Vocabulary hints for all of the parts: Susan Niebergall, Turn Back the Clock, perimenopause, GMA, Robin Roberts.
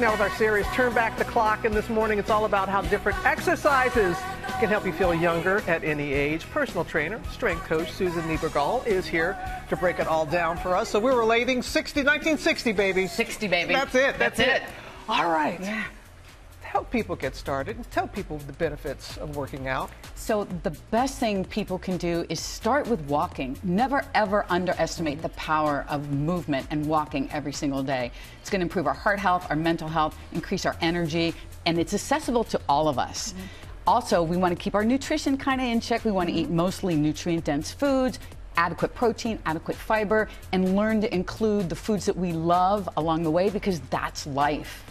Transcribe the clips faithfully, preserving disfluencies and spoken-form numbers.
Now with our series, Turn Back the Clock, and this morning it's all about how different exercises can help you feel younger at any age. Personal trainer, strength coach Susan Niebergall is here to break it all down for us. So we're relating nineteen sixty, baby. sixty, baby. That's it. That's, That's it. it. All right. Yeah. Help people get started and tell people the benefits of working out. So the best thing people can do is start with walking. Never ever underestimate the power of movement and walking every single day. It's going to improve our heart health, our mental health, increase our energy, and it's accessible to all of us. Mm-hmm. Also, we want to keep our nutrition kind of in check. We want to eat mostly nutrient-dense foods, adequate protein, adequate fiber, and learn to include the foods that we love along the way, because that's life.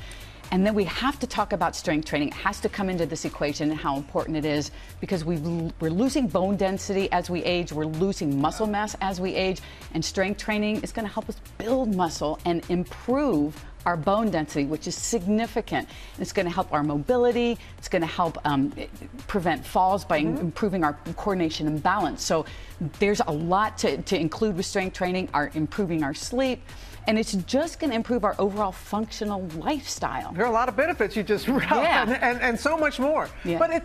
And then we have to talk about strength training. It has to come into this equation and how important it is, because we've, we're losing bone density as we age, we're losing muscle mass as we age, and strength training is going to help us build muscle and improve our bone density, which is significant. It's going to help our mobility, it's going to help um, prevent falls by mm-hmm. improving our coordination and balance. So there's a lot to, to include with strength training, our improving our sleep, and it's just going to improve our overall functional lifestyle. There are a lot of benefits you just read, yeah. and, and, and so much more. Yeah. But it,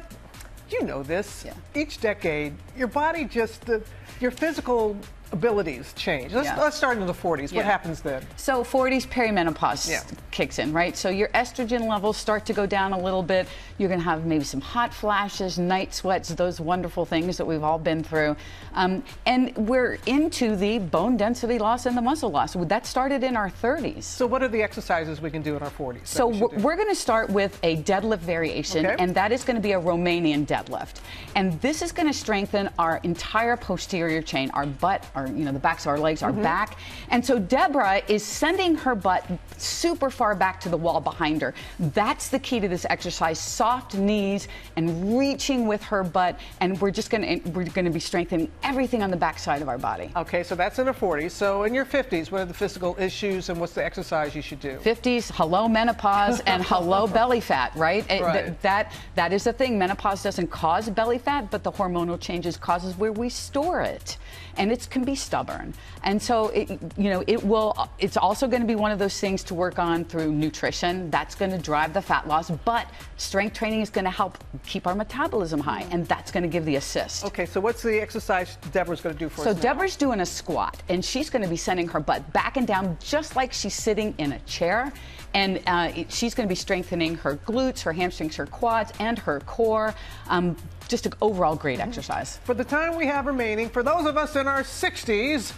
you know this, yeah. each decade, your body just, uh, your physical abilities change. Let's, yeah. let's start in the forties. Yeah. What happens then? So forties, perimenopause yeah. kicks in, right? So your estrogen levels start to go down a little bit. You're going to have maybe some hot flashes, night sweats, those wonderful things that we've all been through. Um, and we're into the bone density loss and the muscle loss. That started in our thirties. So what are the exercises we can do in our forties? So we we're going to start with a deadlift variation, okay. and that is going to be a Romanian deadlift. And this is going to strengthen our entire posterior chain, our butt, our, you know, the backs of our legs, our mm-hmm. back. And so Deborah is sending her butt super far back to the wall behind her. That's the key to this exercise. Soft knees and reaching with her butt, and we're just going to we're going to be strengthening everything on the back side of our body. Okay, so that's in the forties. So in your fifties, what are the physical issues and what's the exercise you should do? fifties, hello menopause and hello belly fat, right? right. Th that that is the thing. Menopause doesn't cause belly fat, but the hormonal changes causes where we store it, and it's can be stubborn. And so it, you know, it will, it's also going to be one of those things to work on through nutrition. That's going to drive the fat loss, but strength training is going to help keep our metabolism high, and that's going to give the assist. Okay, so what's the exercise Deborah's going to do for us? So Deborah's doing a squat, and she's going to be sending her butt back and down just like she's sitting in a chair, and uh, she's going to be strengthening her glutes, her hamstrings, her quads, and her core. Um, just an overall great exercise. For the time we have remaining, for those of us in our sixties,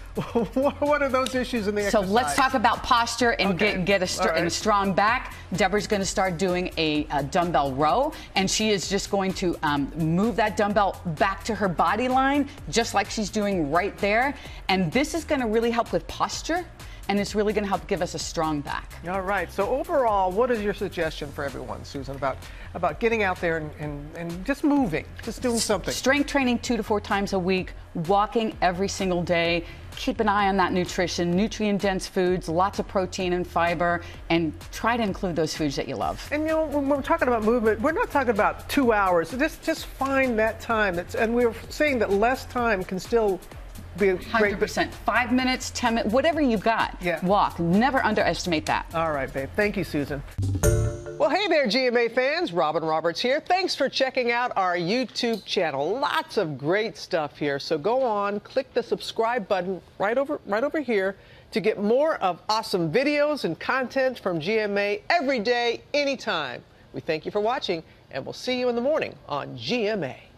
what are those issues in the exercise? So let's talk about posture and okay. get, get a, st right. and a strong back. Deborah's going to start doing a, a dumbbell row, and she is just going to um, move that dumbbell back to her body line, just like she's doing right there. And this is going to really help with posture, and it's really going to help give us a strong back. All right. So overall, what is your suggestion for everyone, Susan, about about getting out there and, and, and just moving, just doing something? Strength training two to four times a week, walking every single day. Keep an eye on that nutrition, nutrient-dense foods, lots of protein and fiber, and try to include those foods that you love. And, you know, when we're talking about movement, we're not talking about two hours. Just, just find that time. That's, and we're saying that less time can still be a great one hundred percent. Five minutes, ten minutes, whatever you got. Yeah. Walk. Never underestimate that. All right, babe. Thank you, Susan. Well, hey there, G M A fans. Robin Roberts here. Thanks for checking out our YouTube channel. Lots of great stuff here. So go on, click the subscribe button right over, right over here to get more of awesome videos and content from G M A every day, anytime. We thank you for watching, and we'll see you in the morning on G M A.